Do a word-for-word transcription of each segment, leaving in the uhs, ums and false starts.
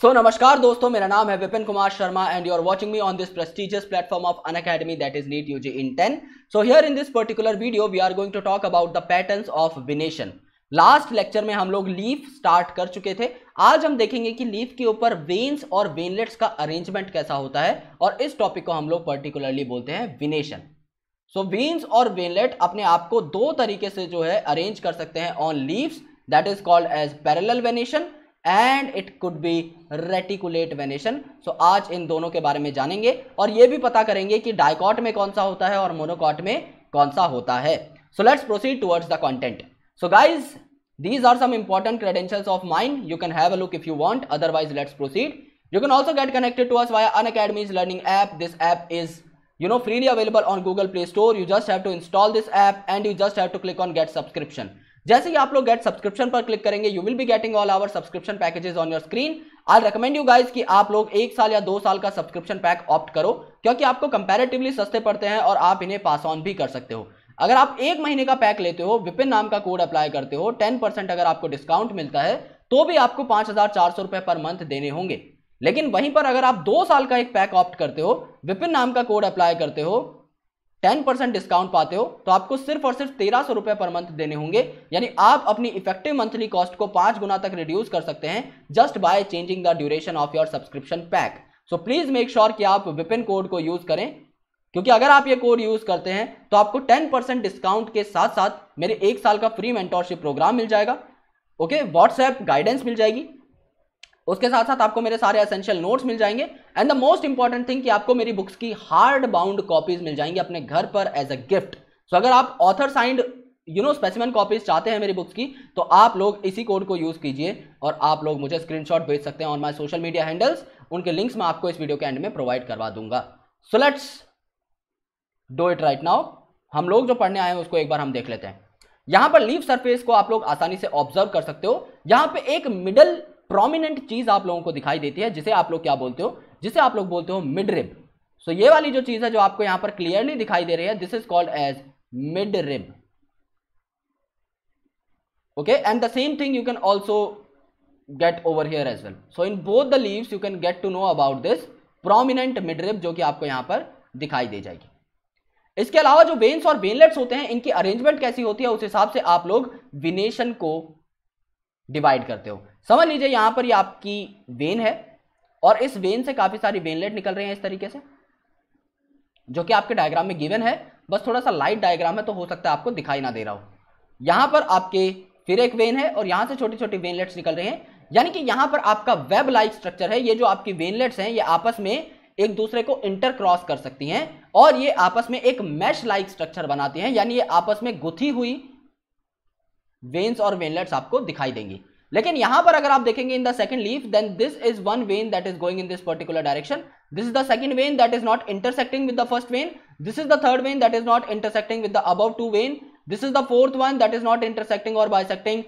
सो so, नमस्कार दोस्तों, मेरा नाम है Vipin Kumar Sharma and you are watching me on this prestigious platform of Unacademy that is NEET UG in ten. So here in this particular video we are going to talk about the patterns of venation. Last lecture में हम लोग leaf start कर चुके थे. आज हम देखेंगे कि लीफ के ऊपर वेन्स और वेनलेट्स का अरेंजमेंट कैसा होता है और इस टॉपिक को हम लोग पर्टिकुलरली बोलते हैं वेनेशन. सो वेन्स और वेनलेट अपने आप को दो तरीके से जो है अरेंज कर सकते हैं on leaves, that is called as parallel venation and it could be reticulate venation. So आज इन दोनों के बारे में जानेंगे और ये भी पता करेंगे कि डाइकॉट में कौन सा होता है और मोनोकॉट में कौन सा होता है. So let's proceed towards the content. So guys, these are some important credentials of mine. You can have a look if you want, otherwise let's proceed. You can also get connected to us via Unacademy's learning app. This app is you know freely available on Google Play Store. You just have to install this app and you just have to click on get subscription. जैसे ही आप लोग get subscription पर click करेंगे, you will be getting all our subscription packages on your screen. I'll recommend you guys कि आप लोग एक साल या दो साल का subscription pack opt करो, क्योंकि आपको comparatively सस्ते पड़ते हैं और आप इन्हें pass on भी कर सकते हो. अगर आप एक महीने का पैक लेते हो, विपिन नाम का कोड अप्लाई करते हो, टेन परसेंट अगर आपको डिस्काउंट मिलता है तो भी आपको पांच हजार चार सौ रुपए पर मंथ देने होंगे. लेकिन वहीं पर अगर आप दो साल का एक पैक ऑप्ट करते हो, विपिन नाम का कोड अप्लाई करते हो, टेन परसेंट डिस्काउंट पाते हो, तो आपको सिर्फ और सिर्फ तेरह सौ रुपए पर मंथ देने होंगे. यानी आप अपनी इफेक्टिव मंथली कॉस्ट को पांच गुना तक रिड्यूस कर सकते हैं just by changing the duration of your subscription pack. So please make sure कि आप विपिन कोड को यूज करें, क्योंकि अगर आप ये कोड यूज करते हैं तो आपको टेन परसेंट डिस्काउंट के साथ साथ मेरे एक साल का फ्री मेंटोरशिप प्रोग्राम मिल जाएगा. ओके, व्हाट्सएप गाइडेंस मिल जाएगी, उसके साथ साथ आपको मेरे सारे एसेंशियल नोट्स मिल जाएंगे and the most important thing कि आपको मेरी बुक्स की हार्ड बाउंड कॉपीज मिल जाएंगी अपने घर पर एज अ गिफ्ट. सो अगर आप author signed you know specimen copies चाहते हैं मेरी बुक्स की, तो आप लोग इसी कोड को यूज कीजिए और आप लोग मुझे स्क्रीनशॉट भेज सकते हैं on my social media handles. उनके लिंक्स मैं आपको इस वीडियो के एंड में प्रोवाइड करवा दूंगा. So let's do it right now. हम लोग जो पढ़ने आए हैं उसको एक बार हम देख लेते हैं. यहाँ पर लीफ सरफेस को आप लोग आसानी से ऑब्जर्व कर सकते हो. यहाँ पे एक मिडल प्रोमिनेंट चीज आप लोगों को दिखाई देती है जिसे आप लोग क्या बोलते हो, जिसे आप लोग बोलते हो मिडरिब. सो so, ये वाली जो चीज है जो आपको यहां पर क्लियरली दिखाई दे रही है, this is called as midrib. Okay, and the same thing you can also get over here as well. So in both the leaves you can get to know about this prominent midrib जो कि आपको यहां पर दिखाई दे जाएगी. इसके अलावा जो वेन्स और वेनलेट्स होते हैं, इनकी अरेंजमेंट कैसी होती है उस हिसाब से आप लोग वेनेशन को डिवाइड करते हो. समझ लीजिए यहाँ पर ये आपकी वेन है और इस वेन से काफ़ी सारी वेनलेट निकल रही हैं इस तरीके से, जो कि आपके डायग्राम में गिवन है. बस थोड़ा सा लाइट डायग्राम है तो हो सकता है आपको दिखाई ना दे रहा हो. यहाँ पर आपके फिर एक वेन है और यहाँ से छोटी छोटी वेनलेट्स निकल रही हैं. यानी कि यहाँ पर आपका वेब लाइक स्ट्रक्चर है. ये जो आपकी वेनलेट्स हैं ये आपस में एक दूसरे को इंटरक्रॉस कर सकती हैं और ये आपस में एक मैश लाइक स्ट्रक्चर बनाती हैं. यानी ये आपस में गुथी हुई वेन्स और वेनलेट्स आपको दिखाई देंगी. लेकिन यहां पर अगर आप देखेंगे in the second leaf, then this is one vein that is going in this particular direction. This is the second vein that is not intersecting with the first vein. This is the third vein that is not intersecting with the above two vein. This is the fourth one that is not intersecting और bisecting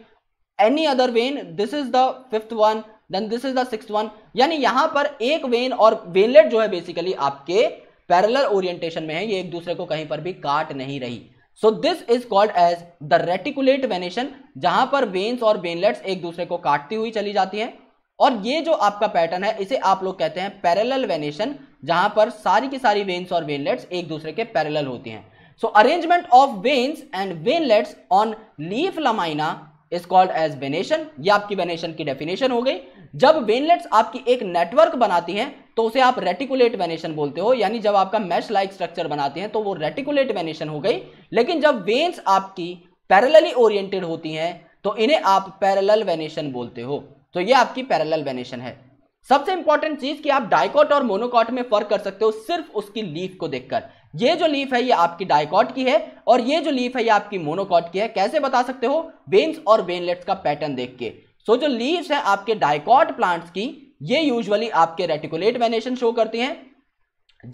any other vein. This is the fifth one, then this is the sixth one. यानी यहां पर एक when और वेनलेट जो है basically आपके parallel orientation में है, ये एक दूसरे को कहीं पर भी काट नहीं रही. So this is called as the reticulate venation, जहां पर वेन्स और वेनलेट्स एक दूसरे को काटती हुई चली जाती हैं. और ये जो आपका पैटर्न है इसे आप लोग कहते हैं पैरेलल वेनेशन, जहां पर सारी की सारी वेन्स और वेनलेट्स एक दूसरे के पैरेलल होती हैं. So arrangement of veins and veinlets on leaf lamina is called as venation. ये आपकी वेनेशन की डेफिनेशन हो गई. जब वेनलेट्स आपकी एक नेटवर्क बनाती हैं तो उसे आप रेटिकुलेट वेनेशन बोलते हो. यानी जब आपका मैश लाइक स्ट्रक्चर बनाते हैं तो वो रेटिकुलेट वेनेशन हो गई. लेकिन जब वेन्स आपकी पैरेलली ओरिएंटेड होती हैं तो इन्हें आप पैरेलल वेनेशन बोलते हो. तो ये आपकी पैरेलल वेनेशन है. सबसे इंपॉर्टेंट चीज कि आप डाइकॉट और मोनोकॉट में फर्क कर सकते हो सिर्फ उसकी लीफ को देखकर. ये जो लीफ है ये आपकी डाइकॉट की है और ये जो लीफ है ये आपकी मोनोकॉट की है. कैसे बता सकते हो? वेन्स और वेनलेट्स का पैटर्न देख के. सो जो लीव्स है आपके डाइकॉट प्लांट्स की ये यूजुअली आपके रेटिकुलेट वेनेशन शो करती हैं,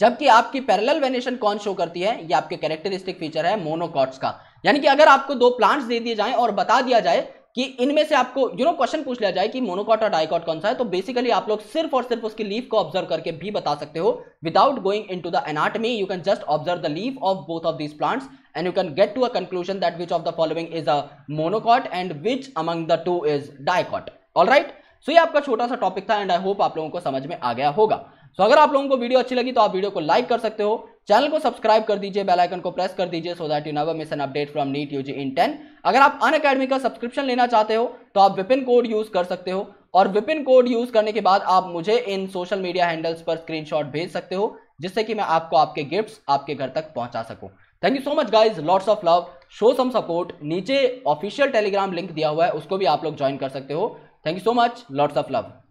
जबकि आपकी पैरेलल वेनेशन कौन शो करती है, ये आपके कैरेक्टरिस्टिक फीचर है मोनोकॉट्स का. यानी कि अगर आपको दो प्लांट्स दे दिए जाएं और बता दिया जाए कि इनमें से आपको यू नो क्वेश्चन पूछ लिया जाए कि मोनोकॉट और डाइकॉट कौन सा है, तो बेसिकली आप लोग सिर्फ और सिर्फ उसकी लीफ को ऑब्जर्व करके भी बता सकते हो. Without going into the anatomy you can just observe the leaf of both of these plants and you can get to a conclusion that which of the following is a monocot and which among the two is dicot. Alright, so ये आपका छोटा सा topic था and I hope आप लोगों को समझ में आ गया होगा। सो अगर आप लोगों को वीडियो अच्छी लगी तो आप वीडियो को लाइक कर सकते हो, चैनल को सब्सक्राइब कर दीजिए, बेल आइकन को प्रेस कर दीजिए so that you never miss an update from NEET UG in ten. अगर आप अनअकैडमी का सब्सक्रिप्शन लेना चाहते हो तो आप विपिन कोड यूज कर सकते हो और विपिन कोड यूज करने के बाद आप मुझे इन सोशल मीडिया हैंडल्स पर स्क्रीनशॉट भेज सकते हो जिससे कि मैं आपको आपके गिफ्ट्स आपके घर तक पहुंचा सकूं। Thank you so much guys, lots of love, show some support. नीचे ऑफिशियल टेलीग्राम लिंक दिया हुआ है, उसको भी आप लोग ज्वाइन कर सकते हो। Thank you so much, lots of love.